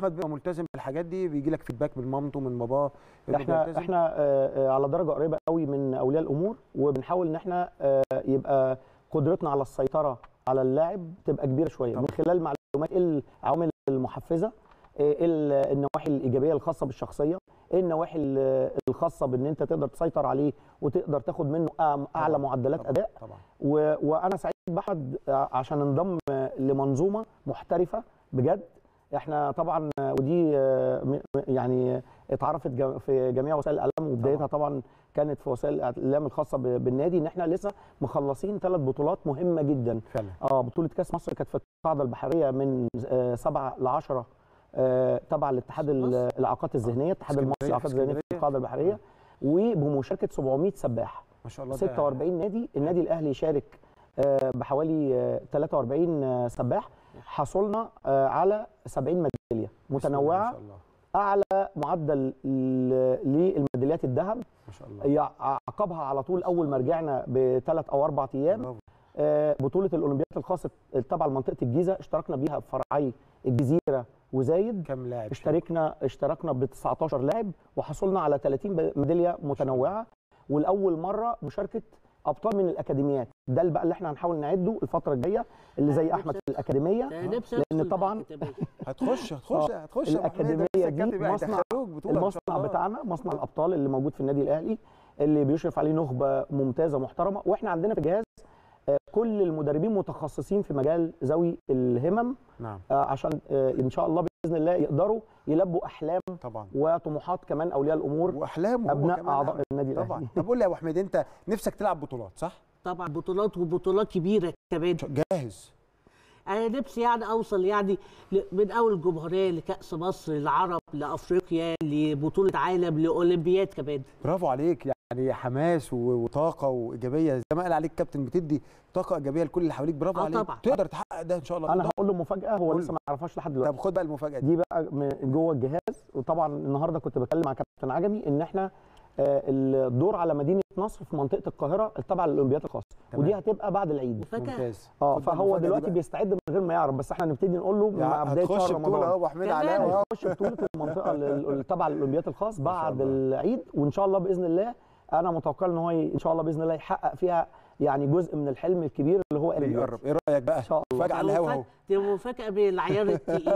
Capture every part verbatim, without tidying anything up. احمد بيبقى ملتزم بالحاجات دي، بيجي لك فيدباك من مامته من باباه. احنا احنا آه على درجه قريبه قوي من اولياء الامور، وبنحاول ان احنا آه يبقى قدرتنا على السيطره على اللاعب تبقى كبيره شويه طبعا. من خلال معلومات العوامل المحفزه، النواحي الايجابيه الخاصه بالشخصيه، النواحي الخاصه بان انت تقدر تسيطر عليه وتقدر تاخد منه اعلى معدلات اداء. وانا سعيد بأحمد عشان انضم لمنظومه محترفه بجد. احنا طبعا ودي يعني اتعرفت في جميع وسائل الاعلام، وبدايتها طبعا كانت في وسائل الاعلام الخاصه بالنادي، ان احنا لسه مخلصين ثلاث بطولات مهمه جدا فعلا. اه بطوله كاس مصر كانت في القاعده البحريه من سبعة لعشرة تبع الاتحاد الاعاقات الذهنيه، الاتحاد المصري للاعاقات الذهنيه في القاعده البحريه، وبمشاركه سبعمائة سباح ما شاء الله، ستة وأربعين نادي. النادي الاهلي شارك بحوالي ثلاثة وأربعين سباح. حصلنا على سبعين ميداليه متنوعه، اعلى معدل للميداليات الذهب ما شاء الله، عقبها على طول اول ما رجعنا بثلاث او اربع ايام بطوله الاولمبيات الخاصه تبع منطقه الجيزه، اشتركنا بيها بفرعي الجزيره وزايد. كم لاعب اشتركنا؟ اشتركنا ب تسعة عشر لاعب، وحصلنا على ثلاثين ميداليه متنوعه، والاول مره مشاركه ابطال من الاكاديميات. ده بقى اللي احنا هنحاول نعده الفتره الجايه، اللي زي احمد في الاكاديميه، لان طبعا هتخش هتخش هتخش الاكاديميه دي مصنع، المصنع بتاعنا مصنع الابطال اللي موجود في النادي الاهلي، اللي بيشرف عليه نخبه ممتازه محترمه. واحنا عندنا في الجهاز كل المدربين متخصصين في مجال ذوي الهمم نعم. عشان ان شاء الله باذن الله يقدروا يلبوا احلام طبعا وطموحات كمان اولياء الامور واحلام ابناء اعضاء النادي طبعا الأهلي. طب قول لي يا ابو احمد، انت نفسك تلعب بطولات صح؟ طبعا بطولات، وبطولات كبيره كمان. جاهز؟ انا نفسي يعني اوصل يعني من اول جمهوريه لكاس مصر للعرب لافريقيا لبطوله عالم لاولمبياد كمان. برافو عليك، يعني يعني حماس وطاقه وايجابيه زي ما قال عليك الكابتن، بتدي طاقه ايجابيه لكل اللي حواليك. برافو آه عليك طبعا. تقدر تحقق ده ان شاء الله. انا هقول له مفاجاه هو لسه ما يعرفهاش لحد دلوقتي. طب خد بقى المفاجاه دي, دي بقى جوه الجهاز. وطبعا النهارده كنت بتكلم مع كابتن عجمي ان احنا آه الدور على مدينه نصر في منطقه القاهره تبع الاولمبيات الخاصه، ودي هتبقى بعد العيد. ممتاز. اه فهو دلوقتي بيستعد من غير ما يعرف، بس احنا هنبتدي نقول له مع بدايه شهر رمضان اهو. ابو حميد علاء هيخش بطوله المنطقه تبع الاولمبيات الخاص بعد العيد، وان شاء الله باذن الله انا متوقع ان هو ان شاء الله باذن الله يحقق فيها يعني جزء من الحلم الكبير اللي هو بيقرب. ايه رايك بقى؟ ان شاء الله مفاجاه على الهوا اهو، دي مفاجاه بالعيار التقيل.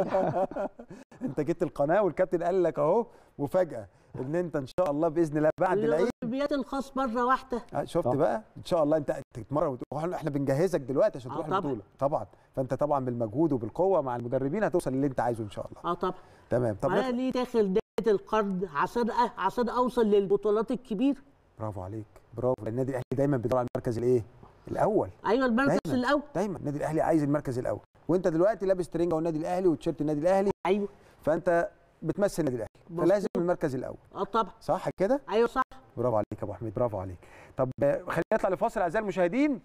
انت جيت القناه والكابتن قال لك اهو مفاجاه ان انت ان شاء الله باذن الله بعد العيد الاولمبيات الخاص مره واحده. شفت طب. بقى ان شاء الله انت تتمرن، احنا بنجهزك دلوقتي عشان تروح البطوله طبعا. فانت طبعا بالمجهود وبالقوه مع المدربين هتوصل اللي انت عايزه ان شاء الله. اه طبعا تمام. طب انا ليه داخل نادي القرن عشان عشان اوصل للبطولات الكبيره. برافو عليك، برافو. النادي الاهلي دايما بيدور على المركز الايه؟ الاول. ايوه المركز دايماً. الاول دايما النادي الاهلي عايز المركز الاول، وانت دلوقتي لابس ترنجه والنادي الاهلي وتيشيرت النادي الاهلي. ايوه فانت بتمثل النادي الاهلي فلازم المركز الاول. اه طبعا صح كده. ايوه صح. برافو عليك يا ابو حميد، برافو عليك. طب خلينا نطلع لفاصل اعزائي المشاهدين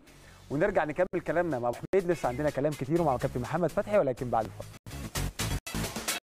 ونرجع نكمل كلامنا مع ابو حميد، لسه عندنا كلام كتير ومع كابتن محمد فتحي، ولكن بعد الفاصل.